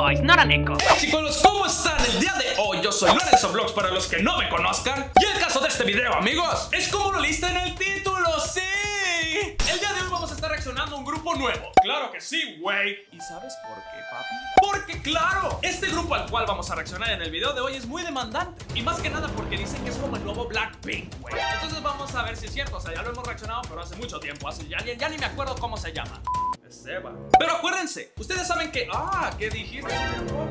boys, no harán eco. Chicos, ¿cómo están? El día de hoy yo soy Lorenzoblogs para los que no me conozcan. Y el caso de este video, amigos, es como lo leíste en el título, sí. El día de hoy vamos a estar reaccionando a un grupo nuevo. Claro que sí, güey. ¿Y sabes por qué, papi? Porque, claro, este grupo al cual vamos a reaccionar en el video de hoy es muy demandante. Y más que nada porque dicen que es como el nuevo Blackpink, güey. Entonces vamos a ver si es cierto. O sea, ya lo hemos reaccionado, pero hace mucho tiempo. Así ya ni me acuerdo cómo se llama. Seba. Pero acuérdense, ustedes saben que... Ah, ¿qué dijiste?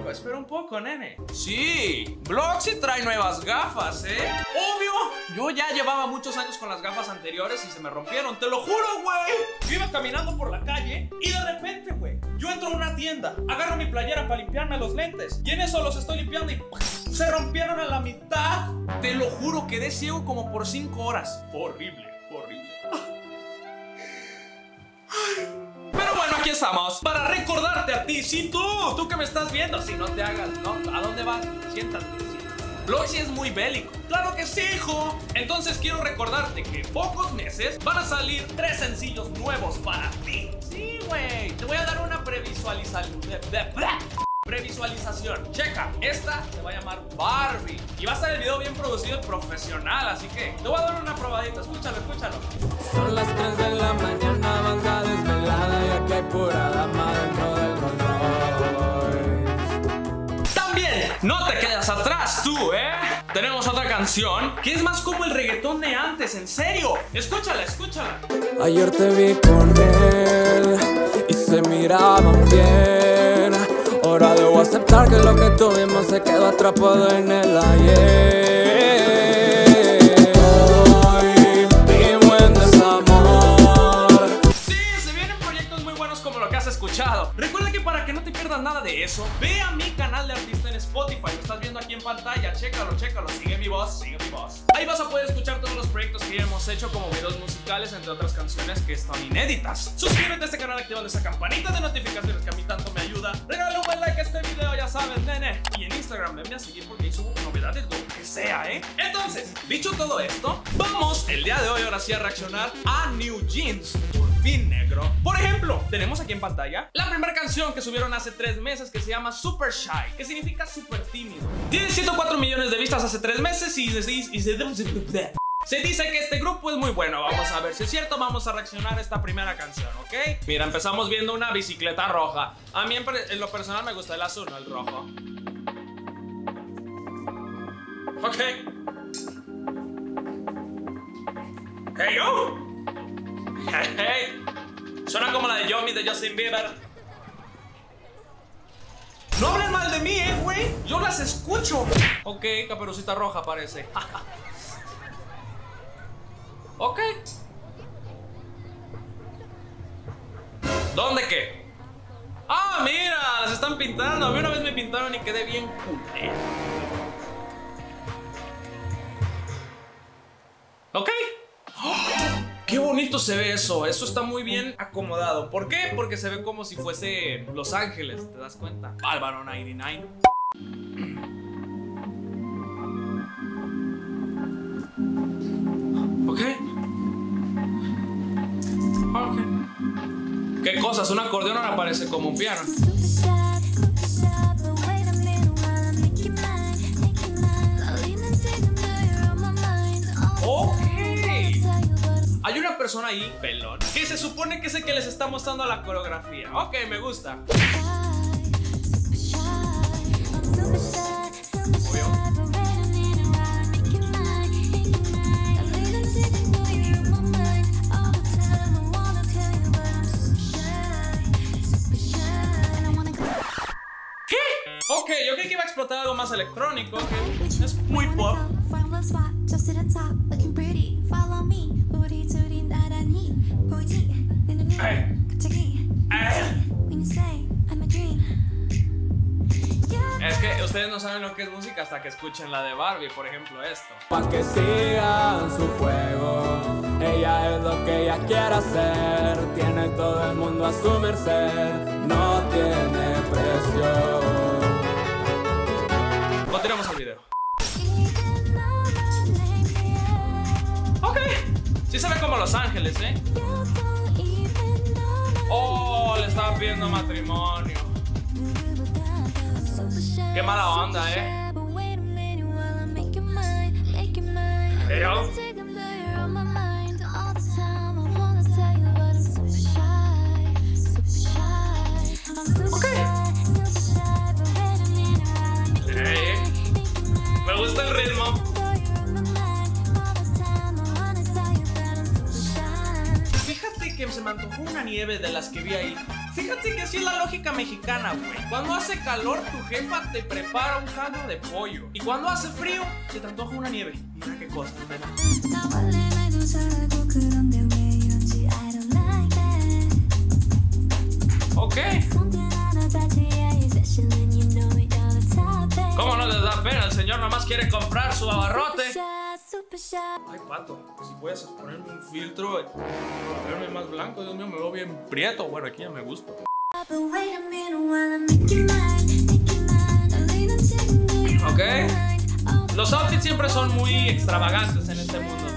Espera un poco, nene. Sí, Bloxy trae nuevas gafas, ¿eh? Obvio. Yo ya llevaba muchos años con las gafas anteriores y se me rompieron, te lo juro, güey. Yo iba caminando por la calle y de repente, güey, yo entro a una tienda, agarro mi playera para limpiarme los lentes y en eso los estoy limpiando y... se rompieron a la mitad. Te lo juro, quedé ciego como por 5 horas. Horrible, horrible. Aquí estamos para recordarte a ti, si tú que me estás viendo, si no te hagas, ¿no? ¿A dónde vas? Siéntate. Bloxy es muy bélico. ¡Claro que sí, hijo! Entonces quiero recordarte que en pocos meses van a salir 3 sencillos nuevos para ti. Sí, güey. Te voy a dar una previsualización. Checa, esta se va a llamar Barbie. Y va a estar el video bien producido y profesional, así que te voy a dar una probadita. Escúchalo, escúchalo. Son las 3 de la mañana, banda desvelada, ya que hay pura dama dentro del control. También, no te quedas atrás tú, ¿eh? Tenemos otra canción que es más como el reggaetón de antes, en serio. Escúchala, escúchala. Ayer te vi con él y se miraban bien. Ahora debo aceptar que lo que tuvimos se quedó atrapado en el ayer. Hoy vivo en desamor. Sí, se vienen proyectos muy buenos como lo que has escuchado. Recuerda que para que no te pierdas nada de eso, ve a mi canal de artista en Spotify. Lo estás viendo aquí en pantalla, chécalo, chécalo. Sigue mi voz, sigue mi voz. Ahí vas a poder escuchar todos los proyectos que hemos hecho, como videos musicales, entre otras canciones que están inéditas. Suscríbete a este canal activando esa campanita de notificaciones que a mí tanto me ayuda. Regálale un buen like a este video, ya sabes, nene. Y en Instagram venme a seguir porque ahí subo novedades de lo que sea, ¿eh? Entonces, dicho todo esto, vamos el día de hoy ahora sí a reaccionar a New Jeans. Fin negro. Por ejemplo, tenemos aquí en pantalla la primera canción que subieron hace 3 meses que se llama Super Shy, que significa súper tímido. Tiene 104 millones de vistas hace 3 meses Se dice que este grupo es muy bueno. Vamos a ver si es cierto. Vamos a reaccionar a esta primera canción, ¿ok? Mira, empezamos viendo una bicicleta roja. A mí en lo personal me gusta el azul, no el rojo. Ok. Hey, yo. Hey, hey. Suena como la de Yomi de Justin Bieber. No hablen mal de mí, güey. Yo las escucho. Ok, Caperucita Roja parece. Ok. ¿Dónde qué? Ah, mira, se están pintando. A mí una vez me pintaron y quedé bien culé. Ok. ¡Qué bonito se ve eso! Eso está muy bien acomodado. ¿Por qué? Porque se ve como si fuese Los Ángeles, ¿te das cuenta? Álvaro 99. ¿Ok? Ok. ¿Qué cosas? Un acordeón ahora parece como un piano. ¡Oh! Hay una persona ahí, pelón, que se supone que es el que les está mostrando la coreografía. Ok, me gusta. ¿Qué? Ok, yo creí que iba a explotar algo más electrónico. Okay. Es muy pop. Es que ustedes no saben lo que es música hasta que escuchen la de Barbie, por ejemplo esto. Pa' que sigan su juego, ella es lo que ella quiere hacer. Tiene todo el mundo a su merced, no tiene precio. Continuamos el video. Ok, sí se ve como Los Ángeles, ¿eh? Oh, le estaba pidiendo matrimonio. Qué mala banda, Yo. Me gusta el ritmo. Fíjate que se me antojó una nieve de las que vi ahí. Fíjate que así es la lógica mexicana, güey. Cuando hace calor, tu jefa te prepara un caldo de pollo. Y cuando hace frío, se te antoja una nieve. Mira qué cosa, ¿verdad? Ok. ¿Cómo no les da pena? El señor nomás quiere comprar su abarrote. Ay, pato, si puedes ponerme un filtro para verme más blanco. Dios mío, me veo bien prieto. Bueno, aquí ya me gusta. Ok. Los outfits siempre son muy extravagantes en este mundo.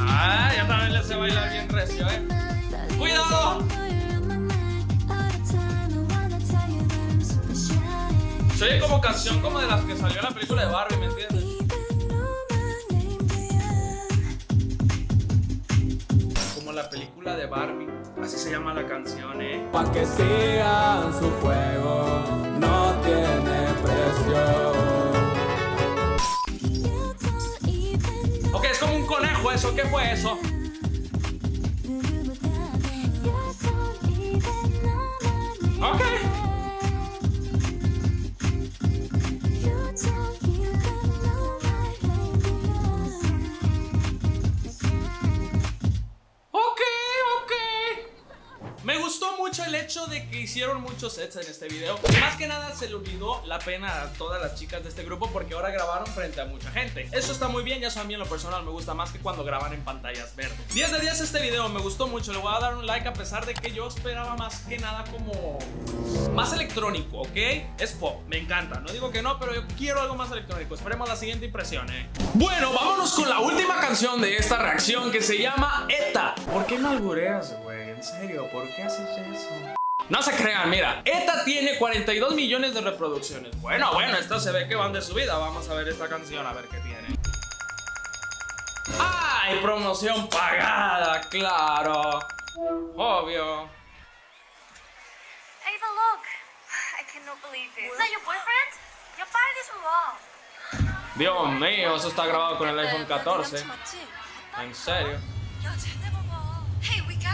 Ah, ya también les sé bailar bien recio, ¿eh? ¡Cuidado! Se oye como canción como de las que salió en la película de Barbie, ¿me entiendes? Como la película de Barbie, así se llama la canción, Pa' que sigan su juego, no tiene precio. Ok, es como un conejo eso, ¿qué fue eso? Ok. El hecho de que hicieron muchos sets en este video, más que nada se le olvidó la pena a todas las chicas de este grupo porque ahora grabaron frente a mucha gente. Eso está muy bien, ya eso a mí en lo personal me gusta más que cuando graban en pantallas verdes. 10 de 10 este video, me gustó mucho, le voy a dar un like a pesar de que yo esperaba más que nada como más electrónico, ¿ok? Es pop, me encanta, no digo que no, pero yo quiero algo más electrónico. Esperemos la siguiente impresión, Bueno, vámonos con la última canción de esta reacción que se llama ETA. ¿Por qué me albureas, güey? ¿En serio? ¿Por qué haces eso? No se crean, mira, ETA tiene 42 millones de reproducciones. Bueno, esto se ve que van de subida. Vamos a ver esta canción, a ver qué tiene. ¡Ay! Promoción pagada, claro. Obvio. Ava, look. I cannot believe this. Is that your boyfriend? Your father is wrong. Dios mío, eso está grabado con el iPhone 14. ¿En serio?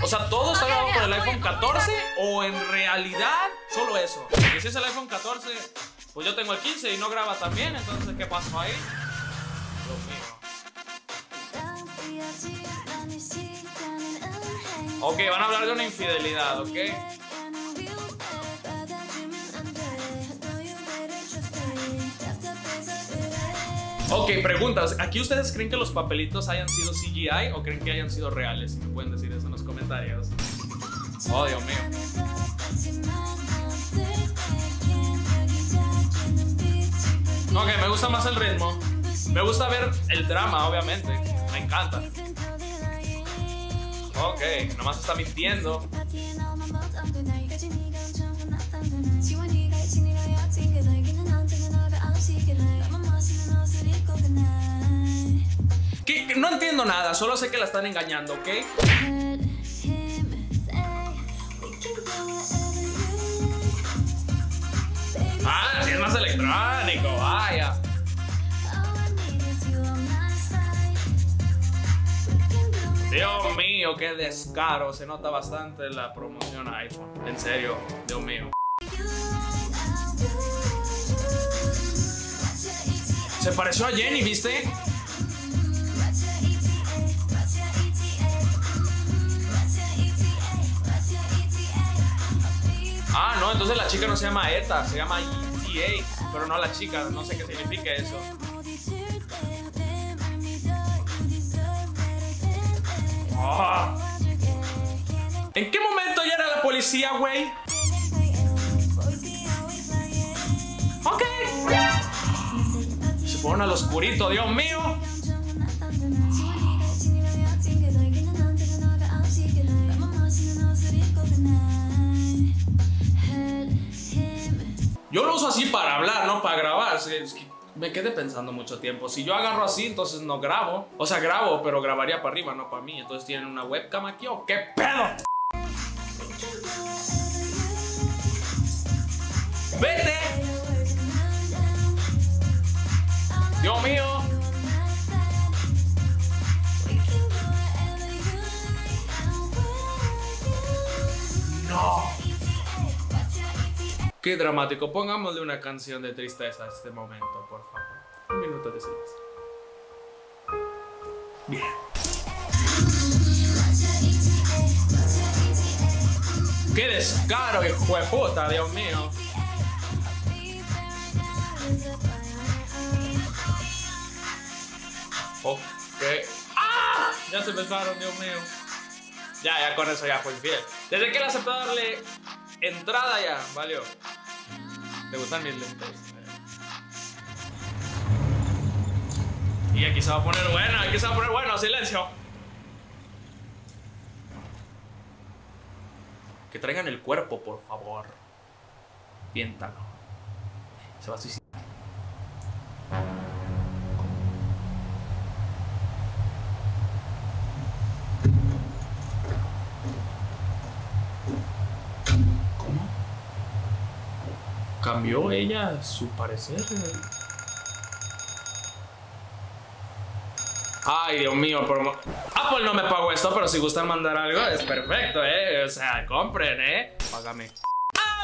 O sea, ¿todo está grabado por el iPhone 14 o en realidad solo eso? Porque si es el iPhone 14, pues yo tengo el 15 y no graba también, entonces ¿qué pasó ahí? Dios mío. Ok, van a hablar de una infidelidad, ¿ok? Ok, preguntas. ¿Aquí ustedes creen que los papelitos hayan sido CGI o creen que hayan sido reales? Si me pueden decir eso en los comentarios. Oh, Dios mío. Ok, me gusta más el ritmo. Me gusta ver el drama, obviamente. Me encanta. Ok, nomás está mintiendo. Que no entiendo nada, solo sé que la están engañando, ¿ok? Ah, sí es más electrónico, vaya. Dios mío, qué descaro, se nota bastante la promoción a iPhone. En serio, Dios mío. Se pareció a Jenny, ¿viste? Ah, no, entonces la chica no se llama ETA, se llama ETA, pero no la chica, no sé qué significa eso. Oh. ¿En qué momento ya era la policía, güey? Ok. Se fueron al oscurito, Dios mío. Yo lo uso así para hablar, no para grabar. Es que me quedé pensando mucho tiempo. Si yo agarro así, entonces no grabo. O sea, grabo, pero grabaría para arriba, no para mí. Entonces, ¿tienen una webcam aquí o qué pedo? ¡Vete! ¡Dios mío! ¡No! Qué dramático. Pongámosle una canción de tristeza a este momento, por favor. Un minuto de silencio. Bien. ¡Qué descaro, hijo de puta! ¡Dios mío! Ok. ¡Ah! Ya se besaron, Dios mío. Ya, con eso ya fue infiel. Desde que él aceptó darle entrada ya, valió. ¿Te gustan mis lentes? Y aquí se va a poner bueno, aquí se va a poner bueno, silencio. Que traigan el cuerpo, por favor. Piéntalo. Se va a suicidar. ¿Cambió ella su parecer? Ay, Dios mío, por... Apple no me pagó esto, pero si gustan mandar algo es perfecto, o sea, compren, págame.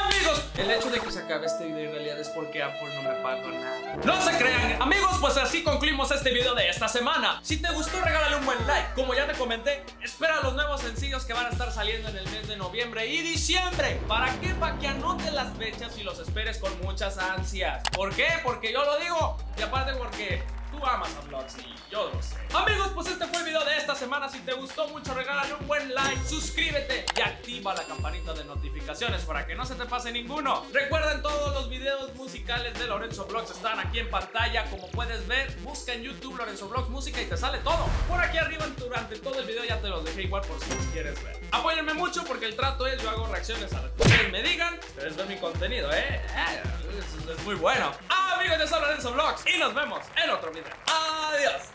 Amigos, el hecho de que se acabe este video en realidad es porque Apple no me pagó nada. No se crean, amigos, pues así concluimos este video de esta semana. Si te gustó, regálale un buen like. Como ya te comenté, espera los nuevos sencillos que van a estar saliendo en el mes de noviembre y diciembre. ¿Para qué? Para que anotes las fechas y los esperes con muchas ansias. ¿Por qué? Porque yo lo digo. Y aparte porque tú amas a vlogs y yo lo sé. Amigos, pues este fue el video de esta semana. Si te gustó mucho, regálale un buen like, suscríbete y activa la campanita de notificaciones para que no se te pase ninguno. Recuerden, todos los videos musicales de Lorenzoblogs están aquí en pantalla. Como puedes ver, busca en YouTube Lorenzoblogs Música y te sale todo. Por aquí arriba durante todo el video ya te los dejé igual por si los quieres ver. Apóyenme mucho porque el trato es, yo hago reacciones a las que ustedes me digan. Ustedes ven mi contenido, es muy bueno. Amigos, yo soy Lorenzoblogs y nos vemos en otro video. Adiós.